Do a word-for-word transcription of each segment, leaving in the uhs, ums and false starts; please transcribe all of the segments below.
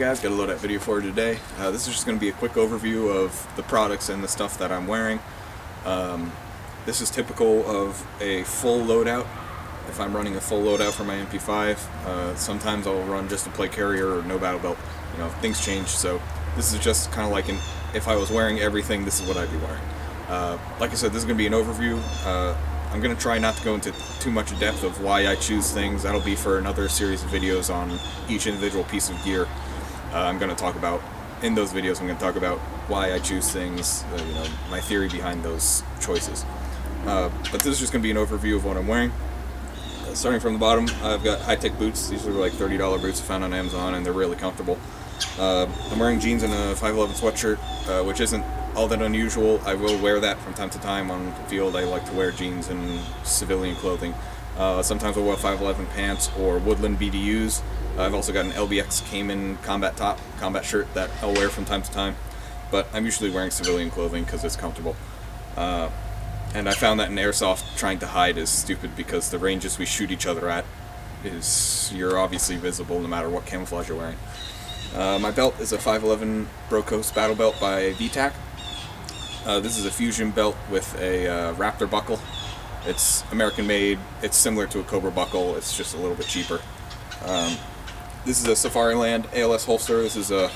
guys, got a load up video for you today. Uh, this is just going to be a quick overview of the products and the stuff that I'm wearing. Um, this is typical of a full loadout. If I'm running a full loadout for my M P five, uh, sometimes I'll run just a play carrier or no battle belt. You know, things change, so this is just kind of like an, if I was wearing everything, this is what I'd be wearing. Uh, like I said, this is going to be an overview. Uh, I'm going to try not to go into too much depth of why I choose things. That'll be for another series of videos on each individual piece of gear. Uh, I'm going to talk about, in those videos, I'm going to talk about why I choose things, uh, you know, my theory behind those choices. Uh, but this is just going to be an overview of what I'm wearing. Uh, starting from the bottom, I've got high-tech boots. These are like thirty dollar boots I found on Amazon, and they're really comfortable. Uh, I'm wearing jeans and a five eleven sweatshirt, uh, which isn't all that unusual. I will wear that from time to time on the field. I like to wear jeans and civilian clothing. Uh, sometimes I'll wear five eleven pants or Woodland B D Us. I've also got an L B X Cayman combat top, combat shirt that I'll wear from time to time. But I'm usually wearing civilian clothing because it's comfortable. Uh, and I found that in airsoft, trying to hide is stupid because the ranges we shoot each other at is, you're obviously visible no matter what camouflage you're wearing. Uh, my belt is a five eleven Brocos battle belt by V TAC. Uh, this is a fusion belt with a uh, Raptor buckle. It's American made, it's similar to a Cobra buckle, it's just a little bit cheaper. Um, this is a Safariland A L S holster. This is a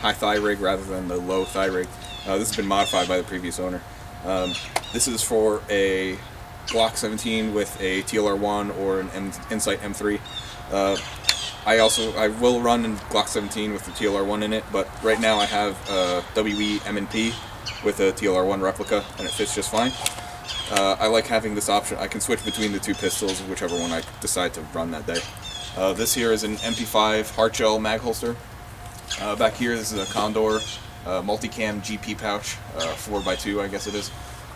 high thigh rig rather than the low thigh rig. Uh, this has been modified by the previous owner. Um, this is for a Glock seventeen with a T L R one or an M Insight M three. Uh, I also, I will run in Glock seventeen with the T L R one in it, but right now I have a W E M and P with a T L R one replica, and it fits just fine. Uh, I like having this option. I can switch between the two pistols, whichever one I decide to run that day. Uh, this here is an M P five hard shell mag holster. Uh, back here, this is a Condor uh, multicam G P pouch, uh, four by two, I guess it is.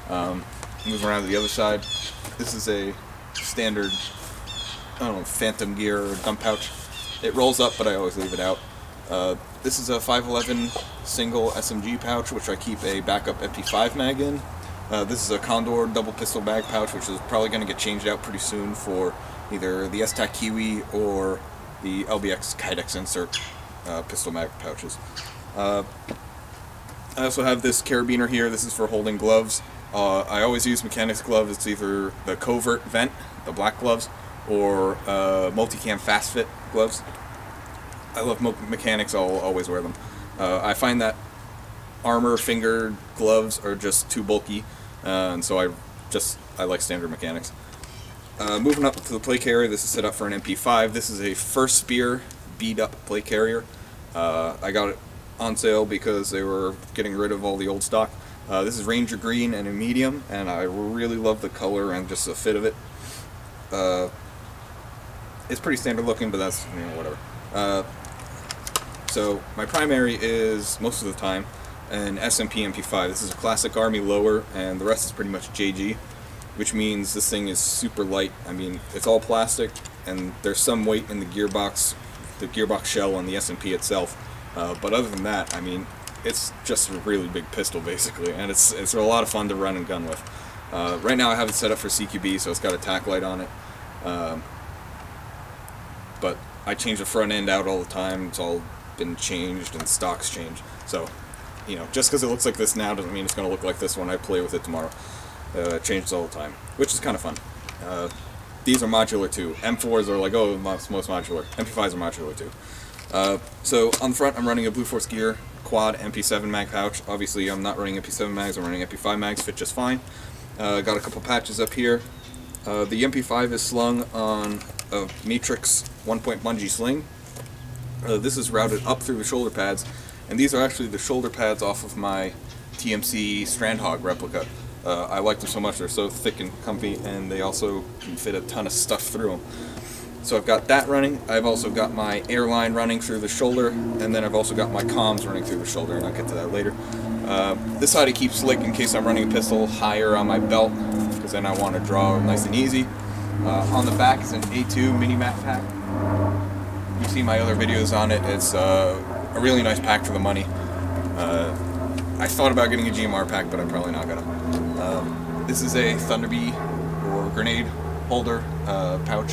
Um, moving around to the other side, this is a standard, I don't know, Phantom Gear or dump pouch. It rolls up, but I always leave it out. Uh, this is a five eleven single S M G pouch, which I keep a backup M P five mag in. Uh, this is a Condor double pistol bag pouch, which is probably going to get changed out pretty soon for either the S TAC Kiwi or the L B X Kydex insert uh, pistol mag pouches. Uh, I also have this carabiner here. This is for holding gloves. Uh, I always use Mechanix gloves. It's either the covert vent, the black gloves, or uh, multicam fast fit gloves. I love Mechanix, I'll always wear them. Uh, I find that armor finger gloves are just too bulky, uh, and so I just I like standard Mechanix. Uh, moving up to the play carrier, this is set up for an M P five. This is a First Spear beat up play carrier. Uh, I got it on sale because they were getting rid of all the old stock. Uh, this is Ranger Green and a medium, and I really love the color and just the fit of it. Uh, it's pretty standard looking, but that's, you know, whatever. Uh, So my primary is, most of the time, an S M P M P five. This is a Classic Army lower, and the rest is pretty much J G, which means this thing is super light. I mean, it's all plastic, and there's some weight in the gearbox, the gearbox shell on the S M P itself. Uh, but other than that, I mean, it's just a really big pistol, basically, and it's, it's a lot of fun to run and gun with. Uh, right now I have it set up for C Q B, so it's got a tack light on it. Um, but I change the front end out all the time. It's all been changed and stocks change, so you know, just because it looks like this now doesn't mean it's going to look like this when I play with it tomorrow. Uh, it changes all the time, which is kind of fun. Uh, these are modular too. M fours are like, oh, most, most modular. M P fives are modular too. Uh, so on the front, I'm running a Blue Force Gear quad M P seven mag pouch. Obviously, I'm not running M P seven mags. I'm running M P five mags. Fit just fine. Uh, got a couple patches up here. Uh, the M P five is slung on a Matrix one-point bungee sling. Uh, this is routed up through the shoulder pads, and these are actually the shoulder pads off of my T M C Strandhog replica. Uh, I like them so much, they're so thick and comfy, and they also can fit a ton of stuff through them. So I've got that running, I've also got my airline running through the shoulder, and then I've also got my comms running through the shoulder, and I'll get to that later. Uh, this side I keep slick in case I'm running a pistol higher on my belt, because then I want to draw nice and easy. Uh, on the back is an A two mini map pack. You've seen my other videos on it. It's uh, a really nice pack for the money. Uh, I thought about getting a G M R pack, but I'm probably not gonna. Um, this is a Thunderbee or grenade holder uh, pouch.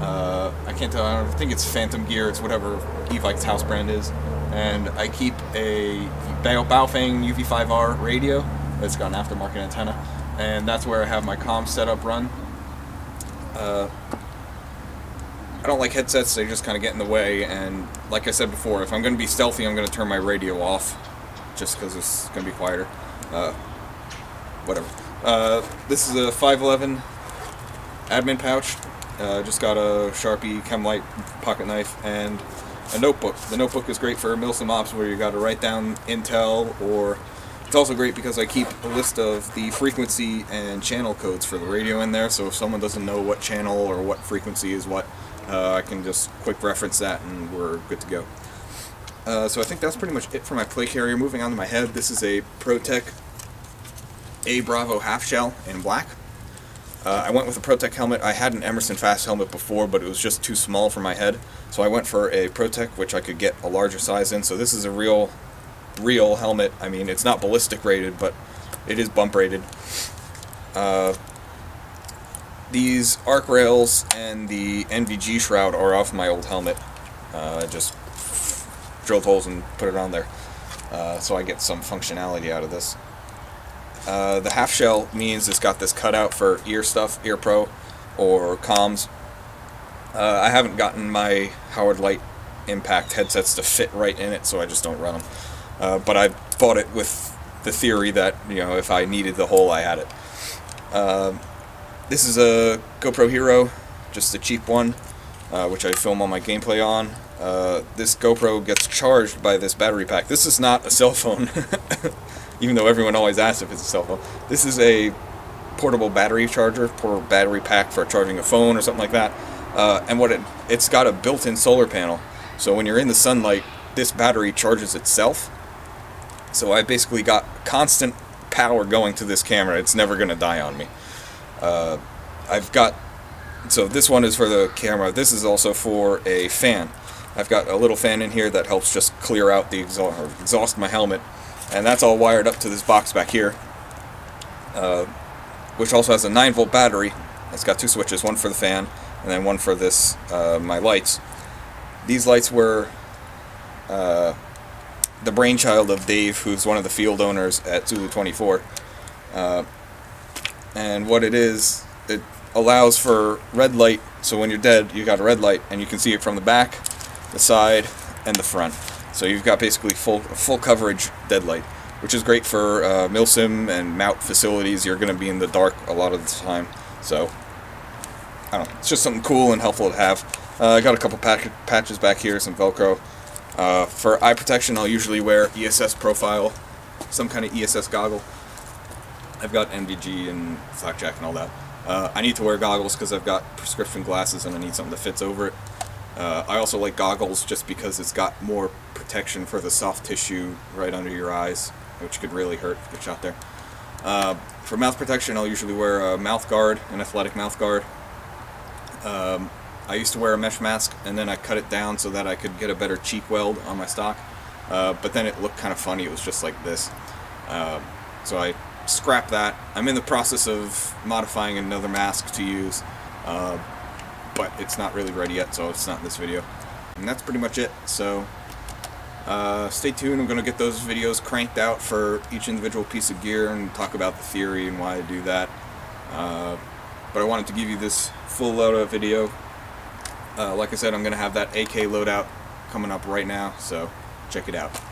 Uh, I can't tell, I don't think it's Phantom Gear, it's whatever Evike's house brand is. And I keep a Baofeng U V five R radio that's got an aftermarket antenna, and that's where I have my comm setup run. Uh, I don't like headsets, they just kind of get in the way, and like I said before, if I'm going to be stealthy, I'm going to turn my radio off, just because it's going to be quieter. Uh, whatever. Uh, this is a five eleven admin pouch. Uh, just got a Sharpie, chem light, pocket knife, and a notebook. The notebook is great for mills and mops where you got to write down intel, or it's also great because I keep a list of the frequency and channel codes for the radio in there, so if someone doesn't know what channel or what frequency is what, uh, I can just quick reference that and we're good to go. Uh, so I think that's pretty much it for my play carrier. Moving on to my head, this is a Pro-Tec A Bravo half shell in black. Uh, I went with a Pro-Tec helmet. I had an Emerson Fast helmet before, but it was just too small for my head. So I went for a Pro-Tec, which I could get a larger size in. So this is a real, real helmet. I mean, it's not ballistic rated, but it is bump rated. Uh, these arc rails and the N V G shroud are off my old helmet. Uh, I just drilled holes and put it on there. Uh, so I get some functionality out of this. Uh, the half shell means it's got this cutout for ear stuff, ear pro, or comms. Uh, I haven't gotten my Howard Light Impact headsets to fit right in it, so I just don't run them. Uh, but I bought it with the theory that, you know, if I needed the hole, I had it. Uh, this is a GoPro Hero, just a cheap one, uh, which I film all my gameplay on. Uh, this GoPro gets charged by this battery pack. This is not a cell phone. Even though everyone always asks if it's a cell phone. This is a portable battery charger, portable battery pack for charging a phone or something like that. Uh, and what it, it's got a built-in solar panel, so when you're in the sunlight, this battery charges itself. So I basically got constant power going to this camera. It's never going to die on me. Uh, I've got, so this one is for the camera. This is also for a fan. I've got a little fan in here that helps just clear out the exhaust, or exhaust my helmet. And that's all wired up to this box back here, uh, which also has a nine volt battery. It's got two switches, one for the fan, and then one for this, uh, my lights. These lights were uh, the brainchild of Dave, who's one of the field owners at Zulu twenty-four. Uh, and what it is, it allows for red light, so when you're dead, you got a red light, and you can see it from the back, the side, and the front. So you've got basically full full coverage deadlight, which is great for uh, milsim and mount facilities. You're going to be in the dark a lot of the time, so I don't know. It's just something cool and helpful to have. Uh, I got a couple pack patches back here, some Velcro. Uh, for eye protection, I'll usually wear E S S profile, some kind of E S S goggle. I've got N V G and Flak Jack and all that. Uh, I need to wear goggles because I've got prescription glasses and I need something that fits over it. Uh, I also like goggles just because it's got more protection for the soft tissue right under your eyes, which could really hurt if you get shot there. Uh, for mouth protection, I'll usually wear a mouth guard, an athletic mouth guard. Um, I used to wear a mesh mask, and then I cut it down so that I could get a better cheek weld on my stock. Uh, but then it looked kind of funny. It was just like this. Uh, so I scrapped that. I'm in the process of modifying another mask to use. Uh, but it's not really ready yet, so it's not in this video. And that's pretty much it, so uh, stay tuned. I'm going to get those videos cranked out for each individual piece of gear and talk about the theory and why I do that. Uh, but I wanted to give you this full loadout video. Uh, like I said, I'm going to have that A K loadout coming up right now, so check it out.